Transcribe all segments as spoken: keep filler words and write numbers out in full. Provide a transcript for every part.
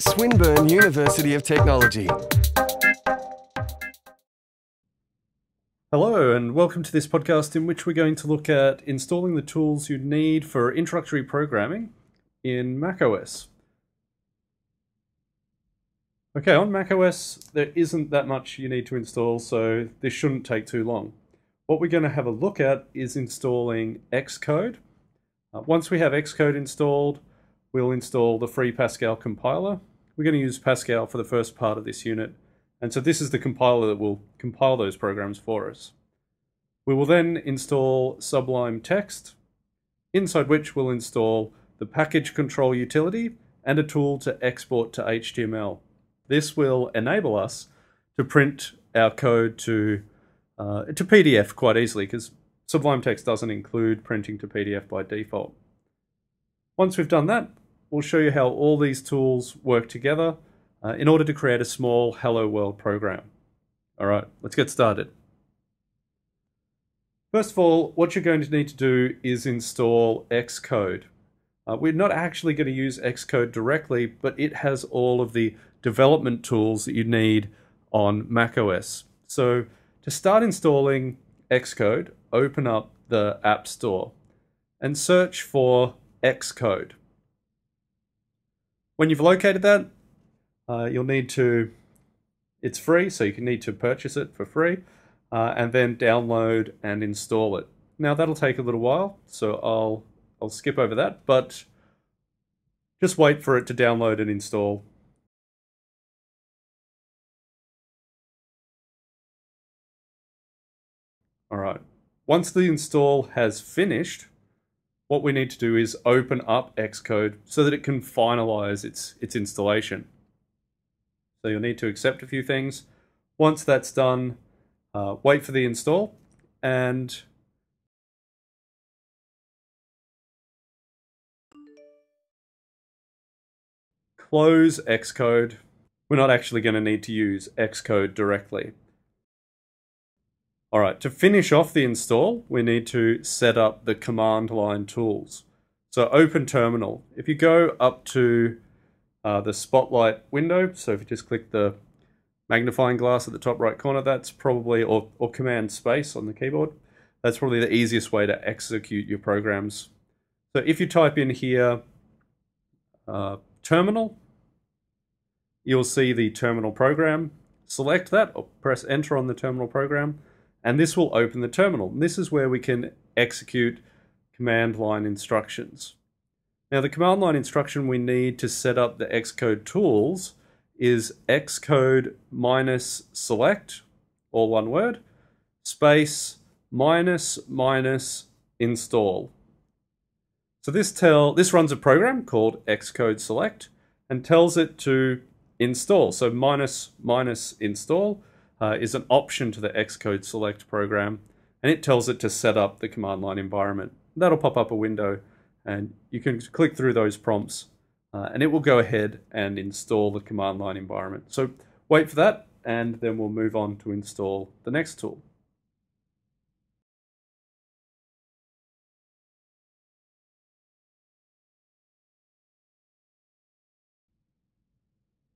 Swinburne University of Technology. Hello and welcome to this podcast in which we're going to look at installing the tools you need for introductory programming in macOS. Okay, on macOS there isn't that much you need to install, so this shouldn't take too long. What we're going to have a look at is installing Xcode. Uh, once we have Xcode installed, we'll install the Free Pascal compiler. We're going to use Pascal for the first part of this unit. And so this is the compiler that will compile those programs for us. We will then install Sublime Text, inside which we'll install the package control utility and a tool to export to H T M L. This will enable us to print our code to, uh, to P D F quite easily, because Sublime Text doesn't include printing to P D F by default. Once we've done that, we'll show you how all these tools work together Uh, in order to create a small Hello World program. All right, let's get started. First of all, what you're going to need to do is install Xcode. Uh, we're not actually going to use Xcode directly, but it has all of the development tools that you need on macOS. So to start installing Xcode, open up the App Store and search for Xcode. When you've located that, Uh, you'll need to, it's free, so you can need to purchase it for free, uh, and then download and install it. Now that'll take a little while, so I'll, I'll skip over that, but just wait for it to download and install. All right, once the install has finished, what we need to do is open up Xcode so that it can finalize its, its installation. So you'll need to accept a few things. Once that's done, uh, wait for the install, and close Xcode. We're not actually going to need to use Xcode directly. All right, to finish off the install, we need to set up the command line tools. So open terminal. If you go up to Uh, the Spotlight window, so if you just click the magnifying glass at the top right corner, that's probably, or, or command space on the keyboard, that's probably the easiest way to execute your programs. So if you type in here uh, terminal, you'll see the terminal program. Select that, or press enter on the terminal program, and this will open the terminal. And this is where we can execute command line instructions. Now the command line instruction we need to set up the Xcode tools is Xcode minus select, all one word, space minus minus install. So this tell this runs a program called Xcode select and tells it to install. So minus minus install uh, is an option to the Xcode select program, and it tells it to set up the command line environment. That'll pop up a window, and you can click through those prompts uh, and it will go ahead and install the command line environment. So wait for that, and then we'll move on to install the next tool.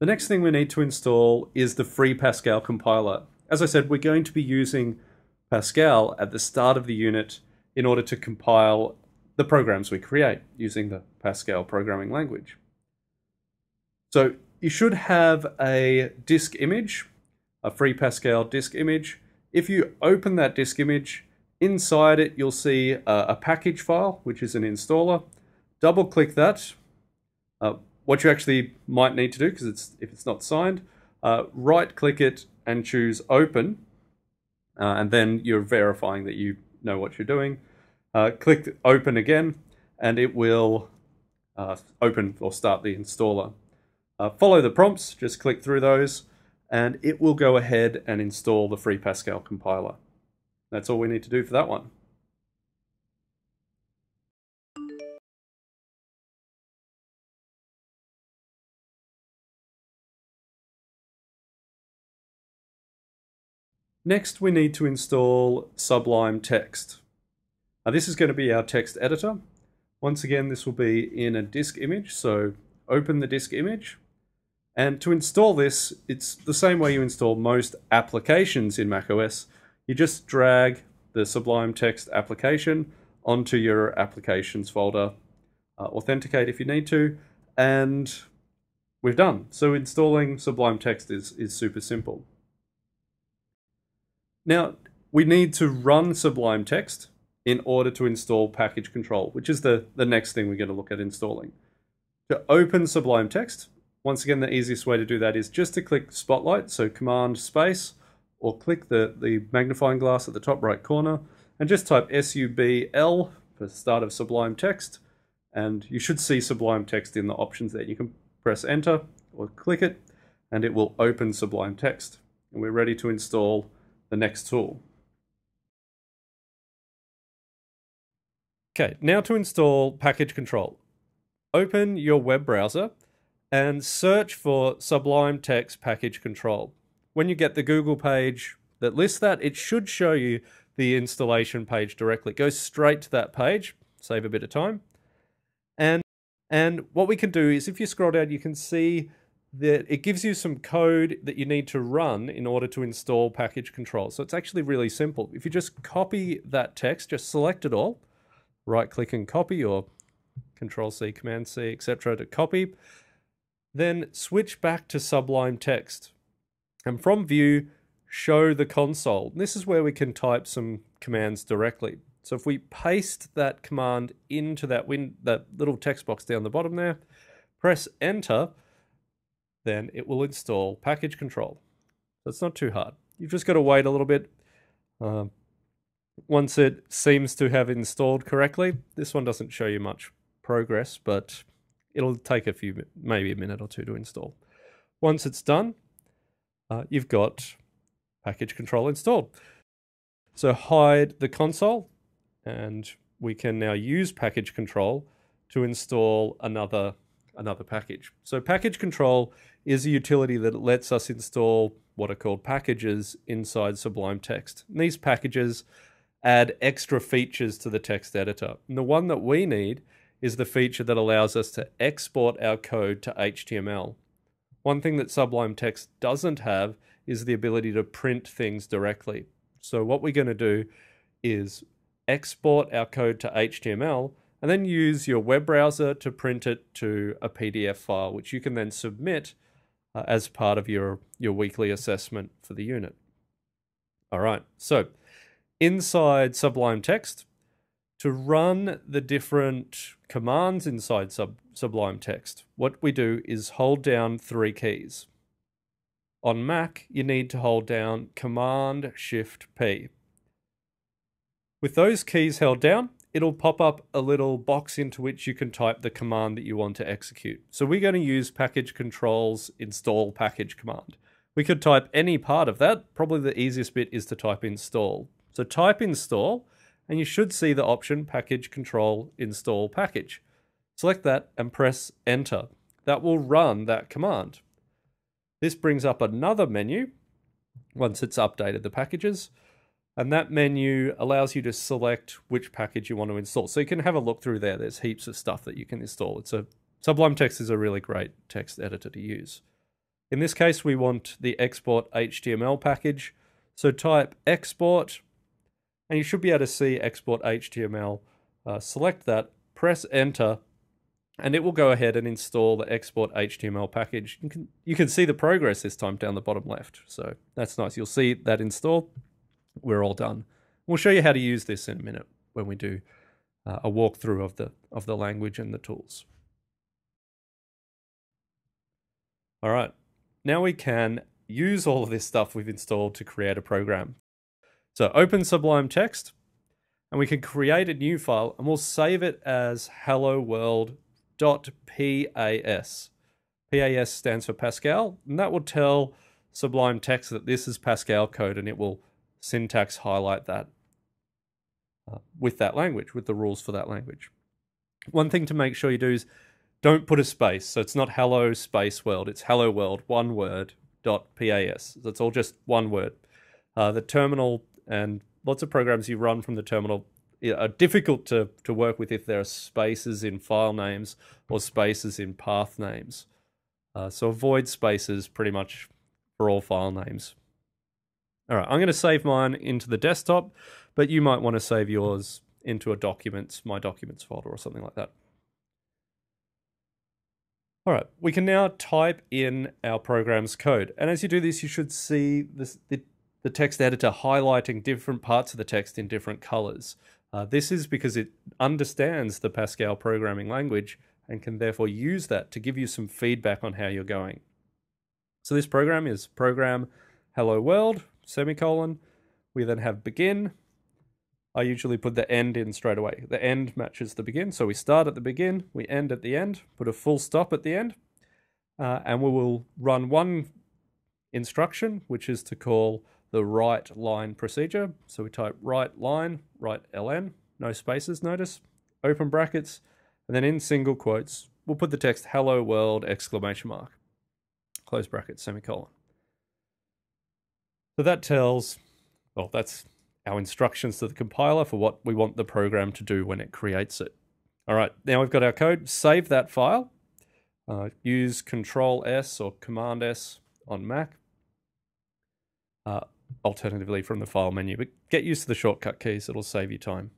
The next thing we need to install is the Free Pascal compiler. As I said, we're going to be using Pascal at the start of the unit in order to compile the programs we create using the Pascal programming language. So you should have a disk image, a Free Pascal disk image. If you open that disk image, inside it you'll see a, a package file, which is an installer. Double click that. Uh, what you actually might need to do, because it's, if it's not signed, uh, right click it and choose open, uh, and then you're verifying that you know what you're doing. Uh, click open again, and it will uh, open or start the installer. Uh, follow the prompts, just click through those, and it will go ahead and install the Free Pascal compiler. That's all we need to do for that one. Next, we need to install Sublime Text. Now this is going to be our text editor. Once again, this will be in a disk image, so open the disk image. And to install this, it's the same way you install most applications in macOS. You just drag the Sublime Text application onto your applications folder, uh, authenticate if you need to, and we're done. So installing Sublime Text is, is super simple. Now, we need to run Sublime Text in order to install package control, which is the, the next thing we're going to look at installing. To open Sublime Text, once again, the easiest way to do that is just to click Spotlight, so Command Space, or click the, the magnifying glass at the top right corner, and just type S U B L for the start of Sublime Text, and you should see Sublime Text in the options there. You can press Enter or click it, and it will open Sublime Text. And we're ready to install the next tool. Okay, now to install package control. Open your web browser and search for Sublime Text Package Control. When you get the Google page that lists that, it should show you the installation page directly. Go straight to that page, save a bit of time. And, and what we can do is, if you scroll down, you can see that it gives you some code that you need to run in order to install package control. So it's actually really simple. If you just copy that text, just select it all, right click and copy, or Control C, Command C, et cetera to copy. Then switch back to Sublime Text, and from View, show the console. This is where we can type some commands directly. So if we paste that command into that win that little text box down the bottom there, press Enter, then it will install package control. So it's not too hard. You've just got to wait a little bit. Uh, once it seems to have installed correctly, this one doesn't show you much progress, but it'll take a few, maybe a minute or two to install. Once it's done, uh, you've got package control installed. So hide the console, and we can now use package control to install another, another package. So package control is a utility that lets us install what are called packages inside Sublime Text. And these packages add extra features to the text editor. And the one that we need is the feature that allows us to export our code to H T M L. One thing that Sublime Text doesn't have is the ability to print things directly. So what we're going to do is export our code to H T M L and then use your web browser to print it to a P D F file, which you can then submit uh, as part of your, your weekly assessment for the unit. All right, so inside Sublime Text, to run the different commands inside Sub Sublime Text, what we do is hold down three keys. On Mac, you need to hold down Command Shift P. With those keys held down, it'll pop up a little box into which you can type the command that you want to execute. So we're going to use package control's install package command. We could type any part of that. Probably the easiest bit is to type install. So type install, and you should see the option package control install package. Select that and press Enter. That will run that command. This brings up another menu once it's updated the packages, and that menu allows you to select which package you want to install. So you can have a look through there. There's heaps of stuff that you can install. It's a Sublime Text is a really great text editor to use. In this case, we want the export H T M L package. So type export, and you should be able to see export H T M L. Uh, select that, press Enter, and it will go ahead and install the export H T M L package. You can, you can see the progress this time down the bottom left. So that's nice. You'll see that install. We're all done. We'll show you how to use this in a minute when we do uh, a walkthrough of the, of the language and the tools. All right. Now we can use all of this stuff we've installed to create a program. So open Sublime Text, and we can create a new file, and we'll save it as hello world dot P A S. P A S stands for Pascal, and that will tell Sublime Text that this is Pascal code, and it will syntax highlight that uh, with that language, with the rules for that language. One thing to make sure you do is don't put a space. So it's not hello space world, it's hello world, one word, dot P A S. That's all just one word. Uh, the terminal and lots of programs you run from the terminal, are difficult to, to work with if there are spaces in file names or spaces in path names. Uh, so avoid spaces pretty much for all file names. All right, I'm going to save mine into the desktop, but you might want to save yours into a documents, my documents folder or something like that. All right, we can now type in our program's code. And as you do this, you should see this, the, the text editor highlighting different parts of the text in different colors. Uh, this is because it understands the Pascal programming language and can therefore use that to give you some feedback on how you're going. So this program is program hello world, semicolon. We then have begin. I usually put the end in straight away. The end matches the begin. So we start at the begin, we end at the end, put a full stop at the end, uh, and we will run one instruction, which is to call the write line procedure. So we type write line, write L N, no spaces, notice, open brackets, and then in single quotes, we'll put the text hello world, exclamation mark, close brackets, semicolon. So that tells, well, that's our instructions to the compiler for what we want the program to do when it creates it. All right, now we've got our code. Save that file. Uh, use Control S or Command S on Mac. Uh, alternatively from the file menu, but get used to the shortcut keys. It'll save you time.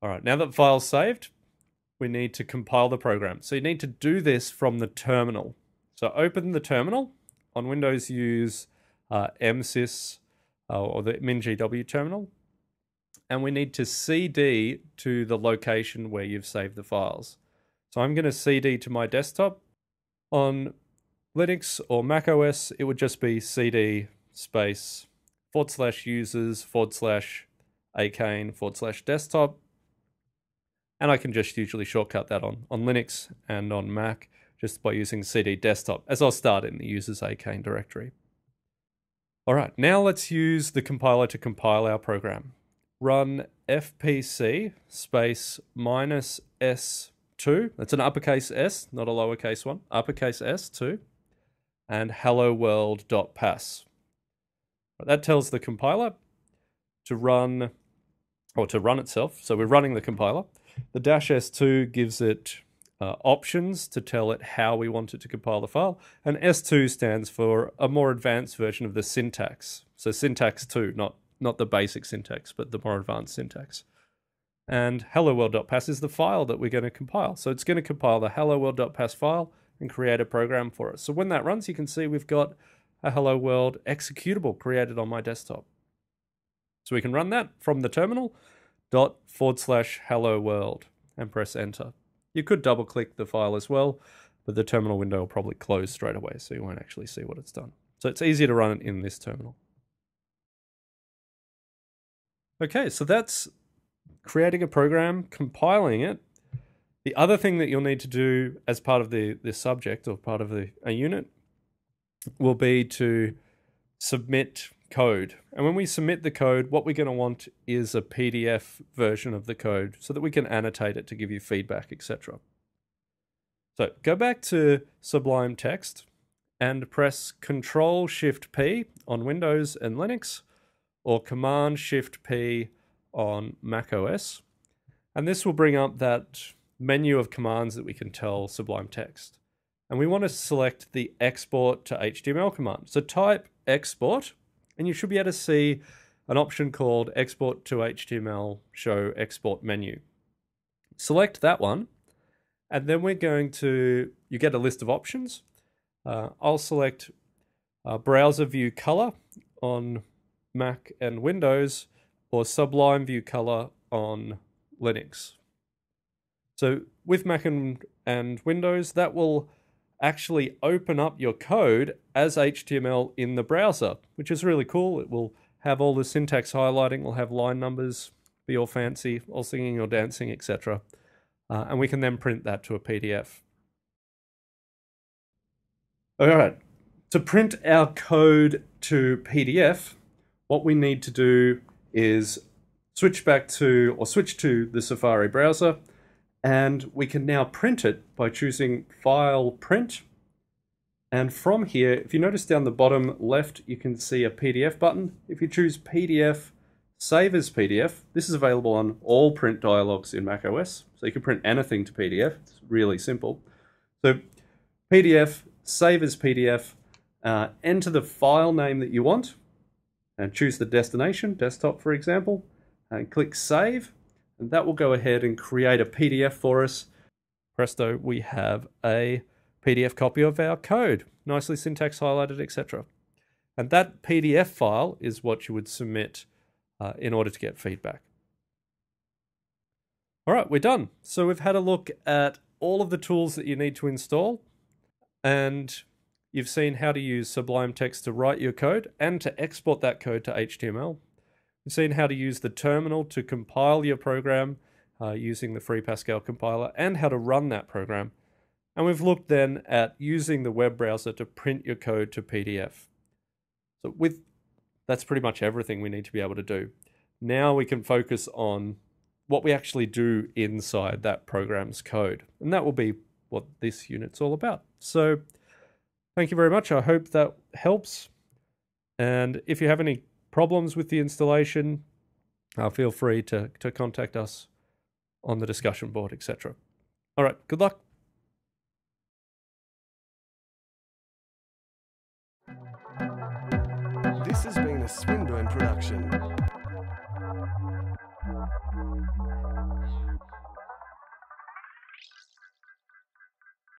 All right, now that the file's saved, we need to compile the program. So you need to do this from the terminal. So open the terminal. On Windows, use uh, M sys uh, or the Min G W terminal. And we need to C D to the location where you've saved the files. So I'm going to C D to my desktop. On Linux or Mac O S, it would just be C D space forward slash users forward slash acane forward slash desktop. And I can just usually shortcut that on, on Linux and on Mac just by using C D desktop, as I'll start in the users acane directory. All right, now let's use the compiler to compile our program. Run F P C space minus S two. That's an uppercase S, not a lowercase one, uppercase S two, and hello world.pass. That tells the compiler to run, or to run itself. So we're running the compiler. The dash S two gives it uh, options to tell it how we want it to compile the file. And S two stands for a more advanced version of the syntax. So syntax two, not, not the basic syntax, but the more advanced syntax. And hello world.pass is the file that we're going to compile. So it's going to compile the hello world.pass file and create a program for us. So when that runs, you can see we've got a hello world executable created on my desktop. So we can run that from the terminal. Dot forward slash hello world and press enter. You could double click the file as well, but the terminal window will probably close straight away, so you won't actually see what it's done. So it's easier to run it in this terminal. Okay, so that's creating a program, compiling it. The other thing that you'll need to do as part of the, the subject or part of the, a unit will be to submit code. And when we submit the code, what we're going to want is a P D F version of the code so that we can annotate it to give you feedback, et cetera. So go back to Sublime Text and press Control Shift P on Windows and Linux or Command Shift P on Mac O S. And this will bring up that menu of commands that we can tell Sublime Text. And we want to select the export to H T M L command. So type export. And you should be able to see an option called export to H T M L, show export menu. Select that one. And then we're going to, you get a list of options. Uh, I'll select uh, browser view color on Mac and Windows or Sublime view color on Linux. So with Mac and, and Windows, that will actually open up your code as H T M L in the browser, which is really cool. It will have all the syntax highlighting, will have line numbers, be all fancy, all singing or dancing, et cetera. Uh, and we can then print that to a P D F. All right, to print our code to P D F, what we need to do is switch back to, or switch to the Safari browser. And we can now print it by choosing File Print And from here, if you notice down the bottom left, you can see a P D F button. If you choose P D F, save as P D F, this is available on all print dialogs in macOS. So you can print anything to P D F, it's really simple. So P D F, save as P D F, uh, enter the file name that you want and choose the destination, desktop for example, and click save. And that will go ahead and create a P D F for us. Presto, we have a P D F copy of our code, nicely syntax highlighted, et cetera. And that P D F file is what you would submit uh, in order to get feedback. All right, we're done. So we've had a look at all of the tools that you need to install, and you've seen how to use Sublime Text to write your code and to export that code to H T M L. You've seen how to use the terminal to compile your program uh, using the Free Pascal compiler and how to run that program. And we've looked then at using the web browser to print your code to P D F. So with that's pretty much everything we need to be able to do. Now we can focus on what we actually do inside that program's code. And that will be what this unit's all about. So thank you very much. I hope that helps. And if you have any problems with the installation, uh, feel free to, to contact us on the discussion board, et cetera. All right, good luck. This has been a Swinburne production.